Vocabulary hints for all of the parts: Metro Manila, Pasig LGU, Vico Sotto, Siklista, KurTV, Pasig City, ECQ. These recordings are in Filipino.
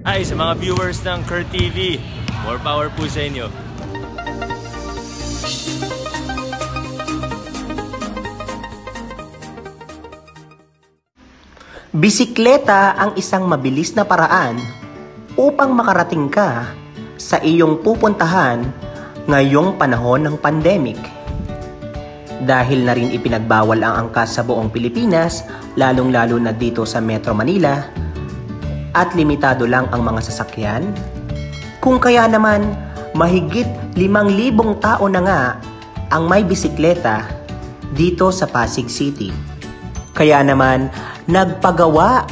Hi sa mga viewers ng KurTV, more power po sa inyo. Bisikleta ang isang mabilis na paraan upang makarating ka sa iyong pupuntahan ngayong panahon ng pandemic. Dahil na rin ipinagbawal ang angkas sa buong Pilipinas, lalong-lalo na dito sa Metro Manila, at limitado lang ang mga sasakyan. Kung kaya naman, mahigit 5,000 tao na nga ang may bisikleta dito sa Pasig City. Kaya naman, nagpagawa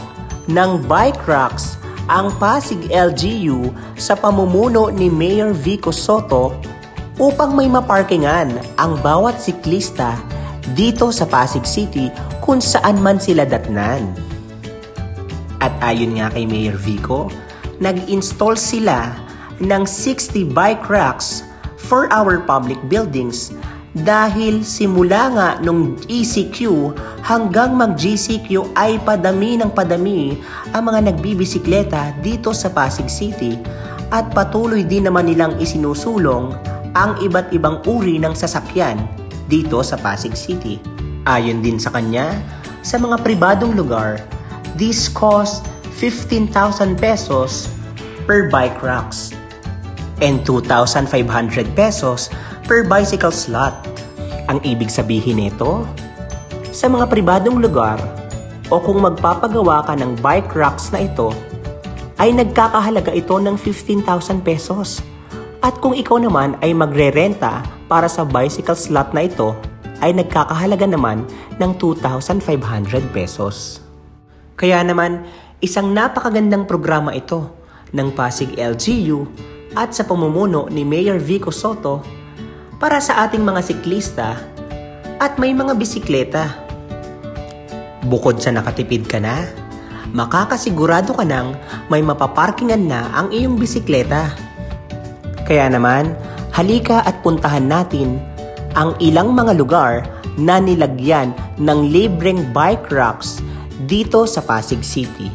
ng bike racks ang Pasig LGU sa pamumuno ni Mayor Vico Sotto upang may maparkingan ang bawat siklista dito sa Pasig City kung saan man sila datnan. At ayon nga kay Mayor Vico, nag-install sila ng 60 bike racks for our public buildings dahil simula nga nung ECQ hanggang mag-GCQ ay padami ng padami ang mga nagbibisikleta dito sa Pasig City at patuloy din naman nilang isinusulong ang iba't ibang uri ng sasakyan dito sa Pasig City. Ayon din sa kanya, sa mga pribadong lugar, this cost 15,000 pesos per bike racks and 2,500 pesos per bicycle slot. Ang ibig sabihin nito, sa mga pribadong lugar o kung magpapagawa ka ng bike racks na ito, ay nagkakahalaga ito ng 15,000 pesos. At kung ikaw naman ay magre-renta para sa bicycle slot na ito, ay nagkakahalaga naman ng 2,500 pesos. Kaya naman, isang napakagandang programa ito ng Pasig LGU at sa pamumuno ni Mayor Vico Sotto para sa ating mga siklista at may mga bisikleta. Bukod sa nakatipid ka na, makakasigurado ka nang may mapaparkingan na ang iyong bisikleta. Kaya naman, halika at puntahan natin ang ilang mga lugar na nilagyan ng libreng bike racks dito sa Pasig City.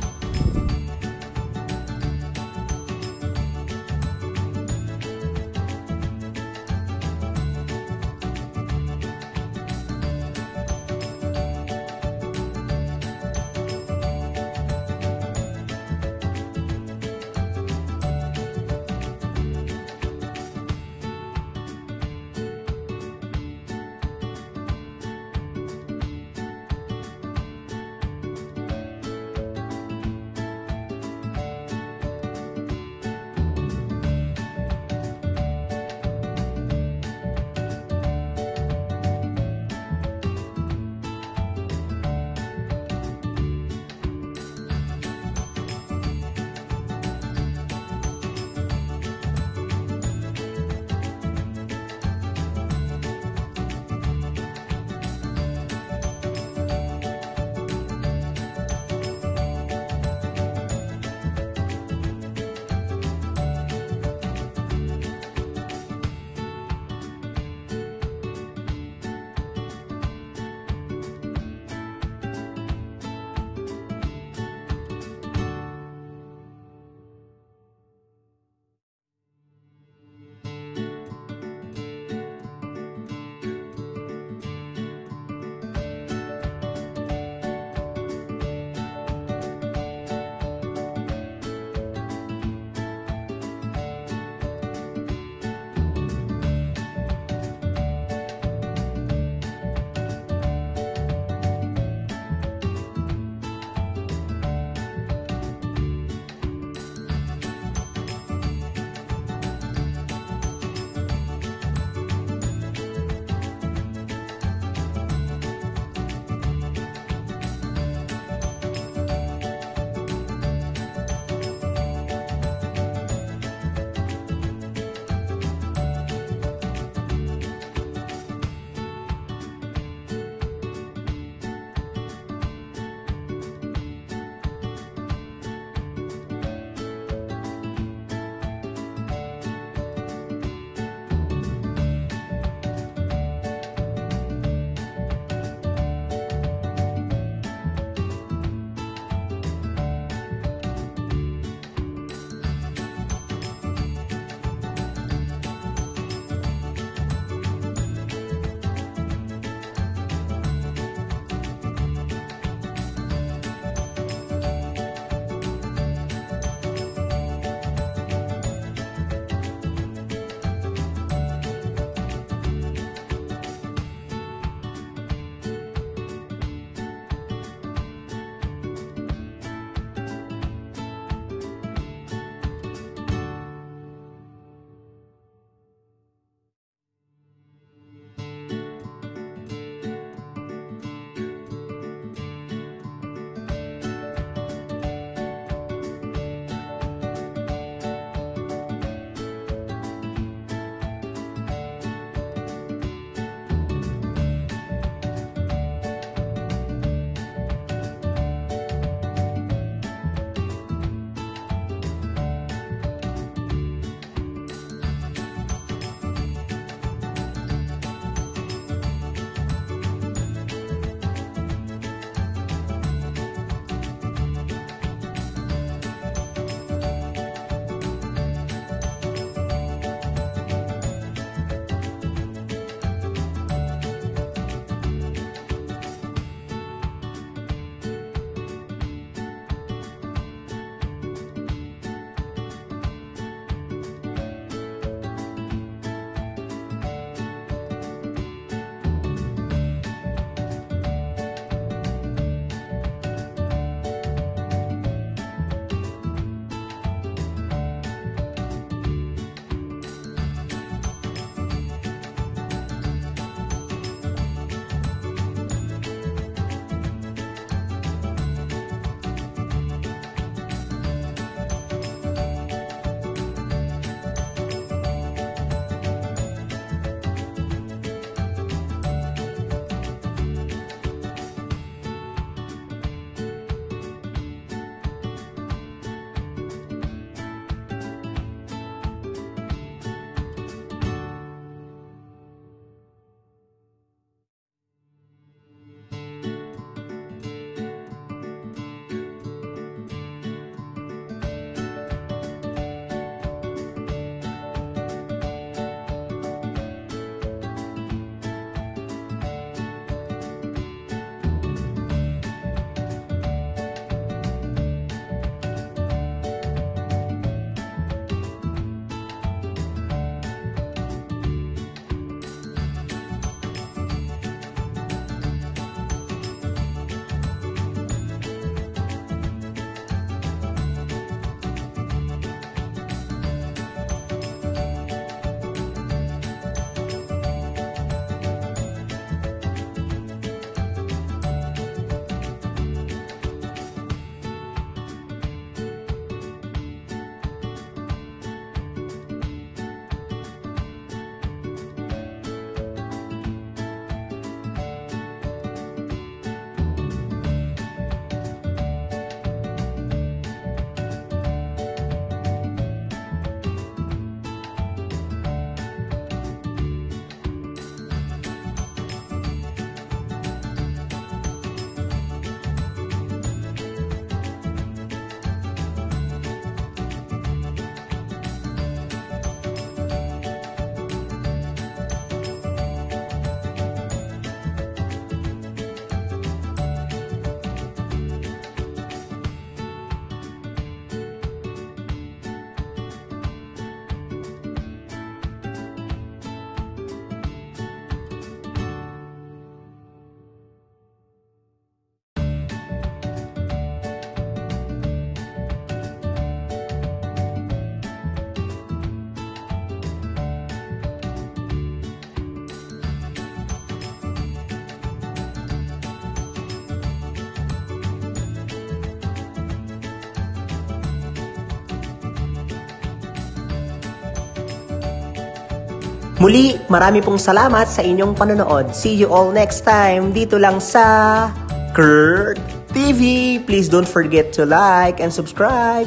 Muli, marami pong salamat sa inyong panonood. See you all next time dito lang sa KurTV. Please don't forget to like and subscribe.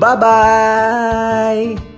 Bye-bye!